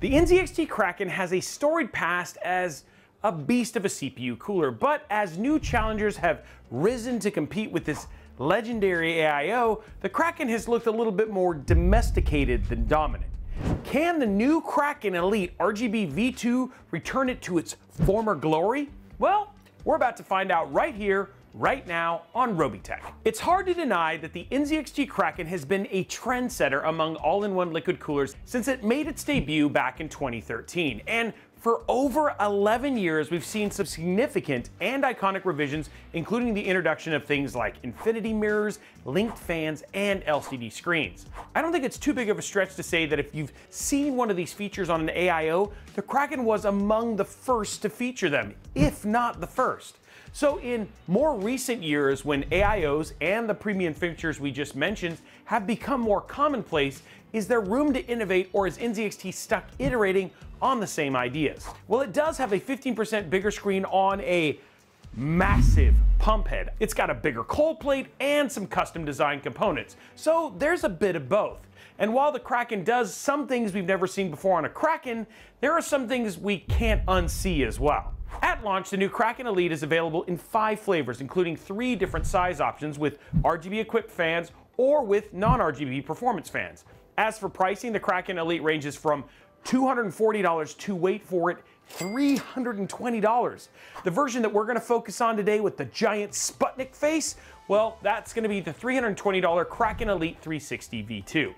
The NZXT Kraken has a storied past as a beast of a CPU cooler, but as new challengers have risen to compete with this legendary AIO, the Kraken has looked a little bit more domesticated than dominant. Can the new Kraken Elite RGB V2 return it to its former glory? Well, we're about to find out right here, right now on Robeytech. It's hard to deny that the NZXT Kraken has been a trendsetter among all-in-one liquid coolers since it made its debut back in 2013. And for over 11 years, we've seen some significant and iconic revisions, including the introduction of things like infinity mirrors, linked fans, and LCD screens. I don't think it's too big of a stretch to say that if you've seen one of these features on an AIO, the Kraken was among the first to feature them, if not the first. So in more recent years, when AIOs and the premium features we just mentioned have become more commonplace, is there room to innovate, or is NZXT stuck iterating on the same ideas? Well, it does have a 15% bigger screen on a massive pump head. It's got a bigger cold plate and some custom design components. So there's a bit of both. And while the Kraken does some things we've never seen before on a Kraken, there are some things we can't unsee as well. At launch, the new Kraken Elite is available in 5 flavors, including 3 different size options with RGB-equipped fans or with non-RGB performance fans. As for pricing, the Kraken Elite ranges from $240 to, wait for it, $320. The version that we're going to focus on today with the giant Sputnik face, well, that's going to be the $320 Kraken Elite 360 V2.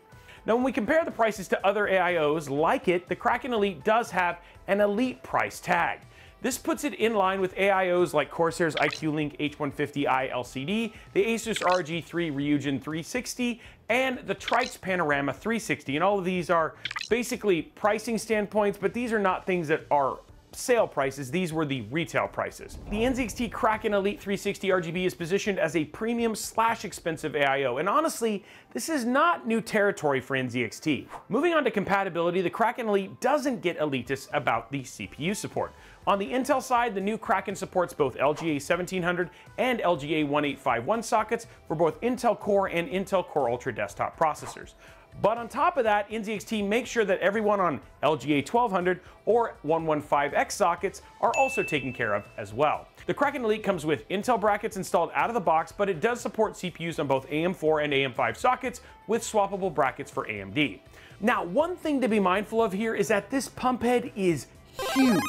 Now, when we compare the prices to other AIOs like it, the Kraken Elite does have an Elite price tag. This puts it in line with AIOs like Corsair's iCUE Link H150i LCD, the Asus ROG Ryujin 360, and the Trikes Panorama 360. And all of these are basically pricing standpoints, but these are not things that are sale prices. These were the retail prices. The NZXT Kraken Elite 360 RGB is positioned as a premium / expensive AIO, and honestly, this is not new territory for NZXT. Moving on to compatibility, the Kraken Elite doesn't get elitist about the CPU support. On the Intel side, the new Kraken supports both LGA 1700 and LGA 1851 sockets for both Intel Core and Intel Core Ultra desktop processors. But on top of that, NZXT makes sure that everyone on LGA 1200 or 115X sockets are also taken care of as well. The Kraken Elite comes with Intel brackets installed out of the box, but it does support CPUs on both AM4 and AM5 sockets with swappable brackets for AMD. Now, one thing to be mindful of here is that this pump head is huge.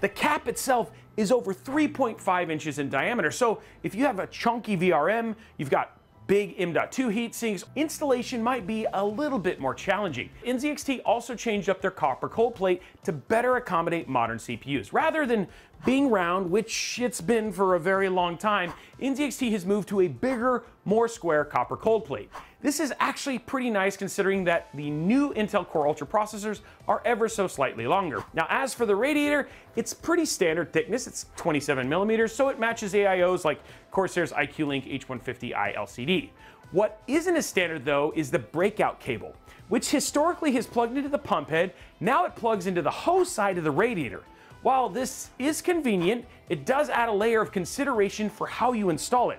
The cap itself is over 3.5 inches in diameter, so if you have a chunky VRM, you've got big M.2 heat sinks, installation might be a little bit more challenging. NZXT also changed up their copper cold plate to better accommodate modern CPUs. Rather than being round, which it's been for a very long time, NZXT has moved to a bigger, more square copper cold plate. This is actually pretty nice considering that the new Intel Core Ultra processors are ever so slightly longer. Now, as for the radiator, it's pretty standard thickness. It's 27 millimeters, so it matches AIOs like Corsair's iCUE Link H150i LCD. What isn't as standard though is the breakout cable, which historically has plugged into the pump head. Now it plugs into the hose side of the radiator. While this is convenient, it does add a layer of consideration for how you install it.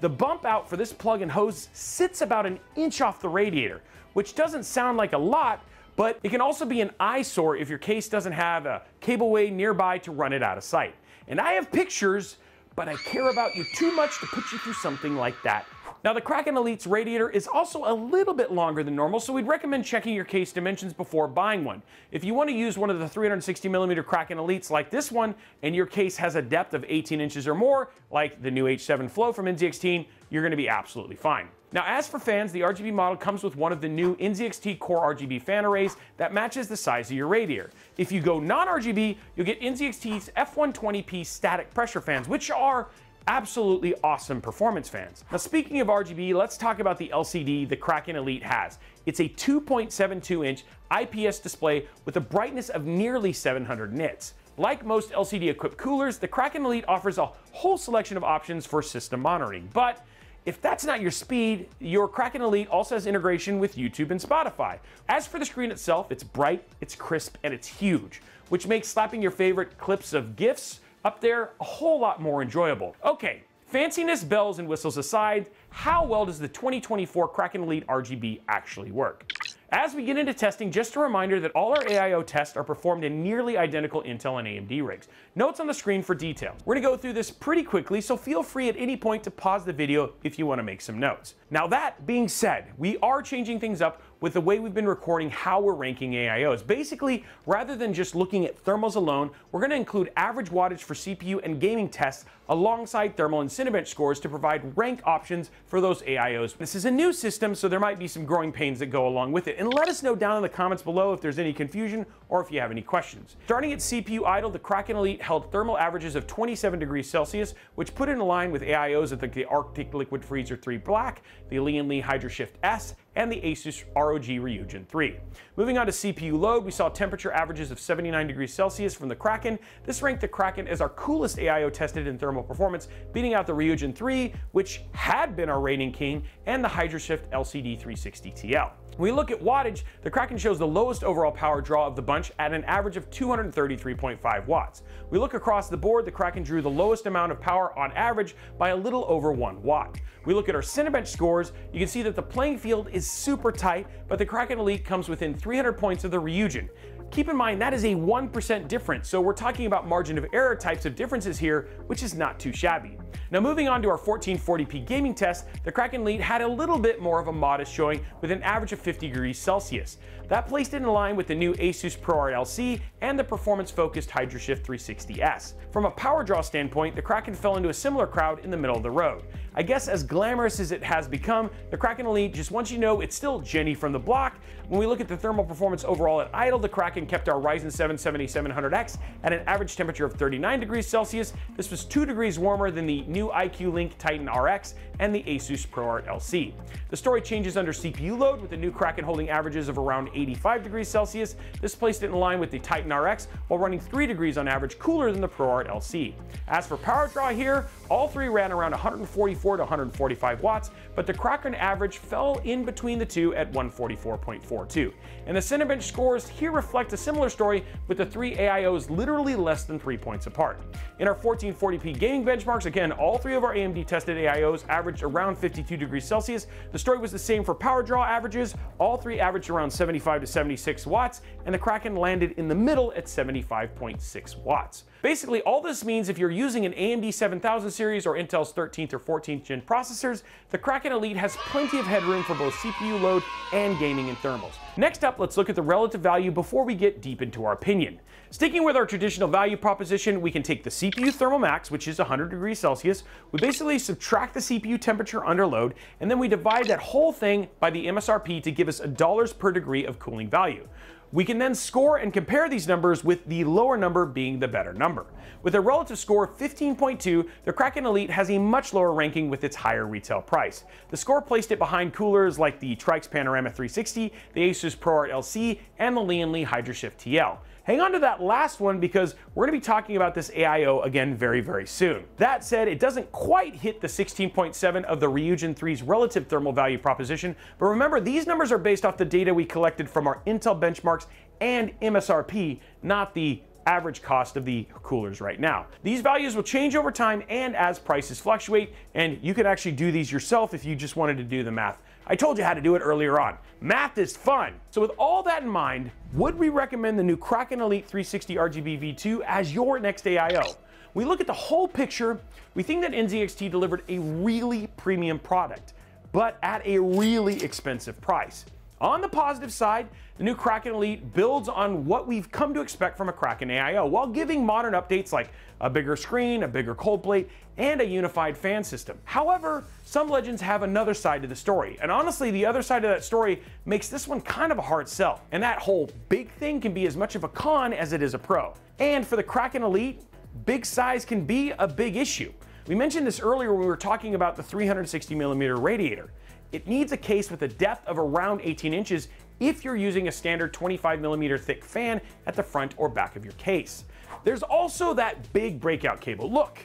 The bump out for this plug and hose sits about an inch off the radiator, which doesn't sound like a lot, but it can also be an eyesore if your case doesn't have a cableway nearby to run it out of sight. And I have pictures, but I care about you too much to put you through something like that. Now, the Kraken Elite's radiator is also a little bit longer than normal, so we'd recommend checking your case dimensions before buying one. If you want to use one of the 360mm Kraken Elites like this one, and your case has a depth of 18 inches or more, like the new H7 Flow from NZXT, you're going to be absolutely fine. Now, as for fans, the RGB model comes with one of the new NZXT Core RGB fan arrays that matches the size of your radiator. If you go non-RGB, you'll get NZXT's F120P static pressure fans, which are absolutely awesome performance fans. Now, speaking of RGB, let's talk about the LCD the Kraken Elite has. It's a 2.72 inch IPS display with a brightness of nearly 700 nits. Like most LCD equipped coolers, the Kraken Elite offers a whole selection of options for system monitoring. But if that's not your speed, your Kraken Elite also has integration with YouTube and Spotify. As for the screen itself, it's bright, it's crisp, and it's huge, which makes slapping your favorite clips of GIFs up there a whole lot more enjoyable. Okay, fanciness, bells and whistles aside, how well does the 2024 Kraken Elite RGB actually work? As we get into testing, just a reminder that all our AIO tests are performed in nearly identical Intel and AMD rigs. Notes on the screen for details. We're gonna go through this pretty quickly, so feel free at any point to pause the video if you wanna make some notes. Now that being said, we are changing things up with the way we've been recording how we're ranking AIOs. Basically, rather than just looking at thermals alone, we're gonna include average wattage for CPU and gaming tests alongside thermal and Cinebench scores to provide rank options for those AIOs. This is a new system, so there might be some growing pains that go along with it. And let us know down in the comments below if there's any confusion or if you have any questions. Starting at CPU idle, the Kraken Elite held thermal averages of 27 degrees Celsius, which put it in line with AIOs like the Arctic Liquid Freezer 3 Black, the Lian Li Hydroshift S, and the ASUS ROG Ryujin 3. Moving on to CPU load, we saw temperature averages of 79 degrees Celsius from the Kraken. This ranked the Kraken as our coolest AIO tested in thermal performance, beating out the Ryujin 3, which had been our rating king, and the HydroShift LCD 360 TL. When we look at wattage, the Kraken shows the lowest overall power draw of the bunch at an average of 233.5 watts. We look across the board, the Kraken drew the lowest amount of power on average by a little over 1 watt. We look at our Cinebench scores, you can see that the playing field is super tight, but the Kraken Elite comes within 300 points of the Ryujin. Keep in mind, that is a 1% difference, so we're talking about margin of error types of differences here, which is not too shabby. Now moving on to our 1440p gaming test, the Kraken Elite had a little bit more of a modest showing with an average of 50 degrees Celsius. That placed it in line with the new ASUS ProArt LC and the performance-focused HydroShift 360s. From a power draw standpoint, the Kraken fell into a similar crowd in the middle of the road. I guess as glamorous as it has become, the Kraken Elite just wants you to know it's still Jenny from the block. When we look at the thermal performance overall at idle, the Kraken kept our Ryzen 7 7700X at an average temperature of 39 degrees Celsius. This was 2 degrees warmer than the new IQ Link Titan RX and the ASUS ProArt LC. The story changes under CPU load, with the new Kraken holding averages of around 85 degrees Celsius. This placed it in line with the Titan RX while running 3 degrees on average cooler than the ProArt LC. As for power draw here, all three ran around 144 to 145 watts, but the Kraken average fell in between the two at 144.42. And the Cinebench scores here reflect a similar story, with the three AIOs literally less than 3 points apart. In our 1440p gaming benchmarks, again, all three of our AMD tested AIOs averaged around 52 degrees Celsius. The story was the same for power draw averages. All three averaged around 75 to 76 watts, and the Kraken landed in the middle at 75.6 watts. Basically, all this means if you're using an AMD 7000 series or Intel's 13th or 14th gen processors, the Kraken Elite has plenty of headroom for both CPU load and gaming and thermals. Next up, let's look at the relative value before we get deep into our opinion. Sticking with our traditional value proposition, we can take the CPU thermal max, which is 100 degrees Celsius, we basically subtract the CPU temperature under load, and then we divide that whole thing by the MSRP to give us $1 per degree of cooling value. We can then score and compare these numbers, with the lower number being the better number. With a relative score of 15.2, the Kraken Elite has a much lower ranking with its higher retail price. The score placed it behind coolers like the Trikes Panorama 360, the ASUS ProArt LC, and the Lian Li HydroShift TL. Hang on to that last one, because we're gonna be talking about this AIO again very, very soon. That said, it doesn't quite hit the 16.7 of the Ryujin 3's relative thermal value proposition, but remember, these numbers are based off the data we collected from our Intel benchmarks and MSRP, not the average cost of the coolers right now. These values will change over time and as prices fluctuate, and you can actually do these yourself if you just wanted to do the math. I told you how to do it earlier on. Math is fun. So with all that in mind, would we recommend the new Kraken Elite 360 RGB V2 as your next AIO? We look at the whole picture, we think that NZXT delivered a really premium product, but at a really expensive price. On the positive side, the new Kraken Elite builds on what we've come to expect from a Kraken AIO, while giving modern updates like a bigger screen, a bigger cold plate, and a unified fan system. However, some legends have another side to the story, and honestly, the other side of that story makes this one kind of a hard sell. And that whole big thing can be as much of a con as it is a pro. And for the Kraken Elite, big size can be a big issue. We mentioned this earlier when we were talking about the 360mm radiator. It needs a case with a depth of around 18 inches if you're using a standard 25mm thick fan at the front or back of your case. There's also that big breakout cable. Look,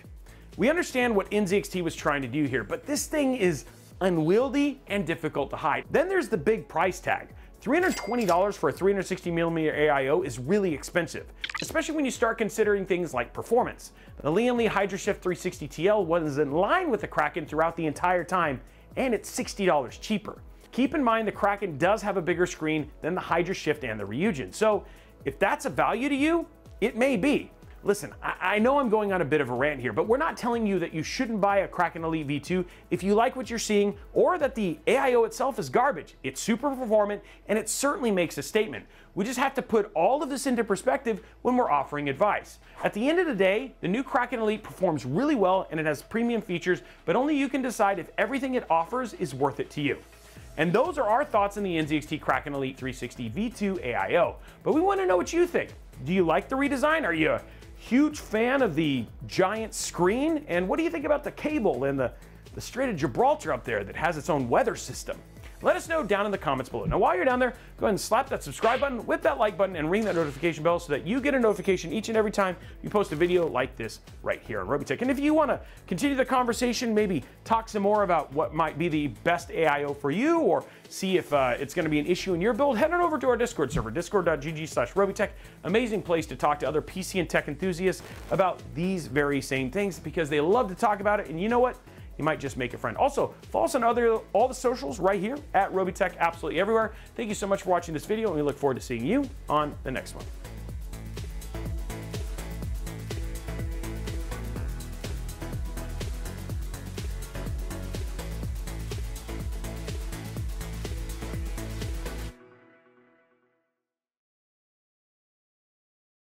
we understand what NZXT was trying to do here, but this thing is unwieldy and difficult to hide. Then there's the big price tag. $320 for a 360mm AIO is really expensive, especially when you start considering things like performance. The Lian Li HydroShift 360 TL was in line with the Kraken throughout the entire time, and it's $60 cheaper. Keep in mind the Kraken does have a bigger screen than the HydroShift and the Ryujin, so if that's a value to you, it may be. Listen, I know I'm going on a bit of a rant here, but we're not telling you that you shouldn't buy a Kraken Elite V2 if you like what you're seeing, or that the AIO itself is garbage. It's super performant, and it certainly makes a statement. We just have to put all of this into perspective when we're offering advice. At the end of the day, the new Kraken Elite performs really well, and it has premium features, but only you can decide if everything it offers is worth it to you. And those are our thoughts on the NZXT Kraken Elite 360 V2 AIO. But we want to know what you think. Do you like the redesign? Are you a huge fan of the giant screen? And what do you think about the cable and the Strait of Gibraltar up there that has its own weather system? Let us know down in the comments below. Now, while you're down there, go ahead and slap that subscribe button, whip that like button, and ring that notification bell so that you get a notification each and every time you post a video like this right here on Robeytech. And if you want to continue the conversation, maybe talk some more about what might be the best AIO for you, or see if it's going to be an issue in your build, head on over to our Discord server, discord.gg/Robeytech. Amazing place to talk to other PC and tech enthusiasts about these very same things, because they love to talk about it, and you know what? You might just make a friend. Also, follow us on all the socials right here at Robeytech, absolutely everywhere. Thank you so much for watching this video, and we look forward to seeing you on the next one.